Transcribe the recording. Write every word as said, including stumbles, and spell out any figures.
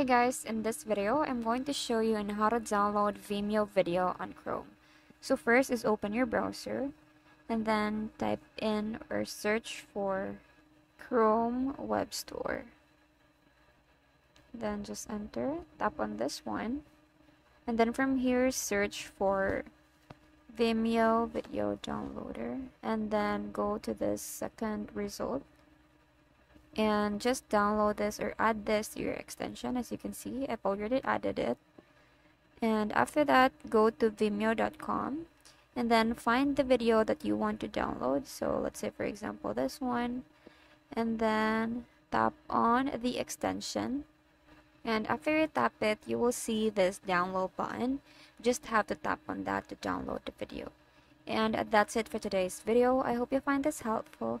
Hey guys, in this video, I'm going to show you on how to download Vimeo video on Chrome. So first is open your browser and then type in or search for Chrome Web Store. Then just enter, tap on this one, and then from here search for Vimeo video downloader and then go to the second result. And just download this or add this to your extension. As you can see, I've already added it. And after that, go to vimeo dot com and then find the video that you want to download. So let's say, for example, this one, and then tap on the extension. And after you tap it, you will see this download button. Just have to tap on that to download the video. And that's it for today's video. I hope you find this helpful.